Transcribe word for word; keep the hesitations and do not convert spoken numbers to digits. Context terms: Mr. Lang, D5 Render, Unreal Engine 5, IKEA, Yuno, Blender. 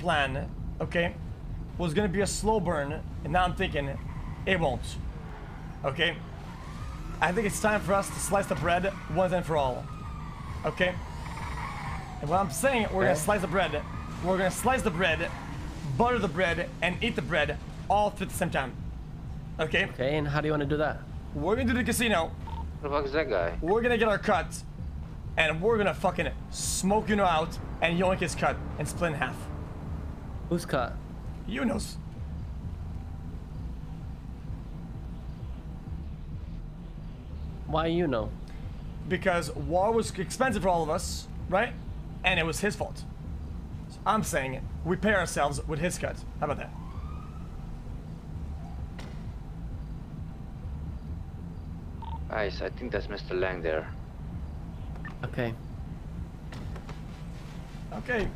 plan, okay, was gonna be a slow burn, and now I'm thinking it won't. Okay, I think it's time for us to slice the bread once and for all. Okay, and what I'm saying, we're okay. gonna slice the bread, we're gonna slice the bread, butter the bread, and eat the bread all at the same time. Okay. Okay, and how do you want to do that? We're gonna do the casino. What the fuck is that guy? We're gonna get our cut, and we're gonna fucking smoke Yuno out and yoink his cut and split in half. Who's cut? Yuno's. Why Yuno? Because war was expensive for all of us, right? And it was his fault. So I'm saying we pay ourselves with his cut. How about that? Nice, I think that's Mister Lang there. Okay. Okay.